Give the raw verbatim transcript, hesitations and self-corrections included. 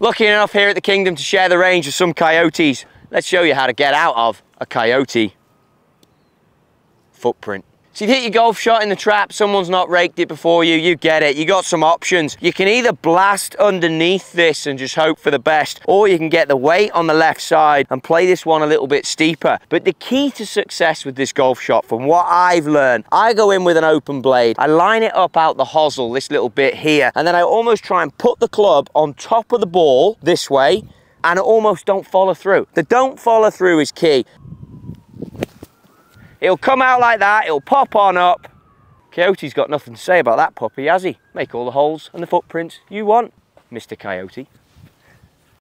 Lucky enough here at the Kingdom to share the range with some coyotes. Let's show you how to get out of a coyote footprint. So you hit your golf shot in the trap, someone's not raked it before you, you get it, you got some options. You can either blast underneath this and just hope for the best, or you can get the weight on the left side and play this one a little bit steeper. But the key to success with this golf shot, from what I've learned, I go in with an open blade, I line it up out the hosel, this little bit here, and then I almost try and put the club on top of the ball this way, and I almost don't follow through. The don't follow through is key. It'll come out like that, it'll pop on up. Coyote's got nothing to say about that puppy, has he? Make all the holes and the footprints you want, Mister Coyote.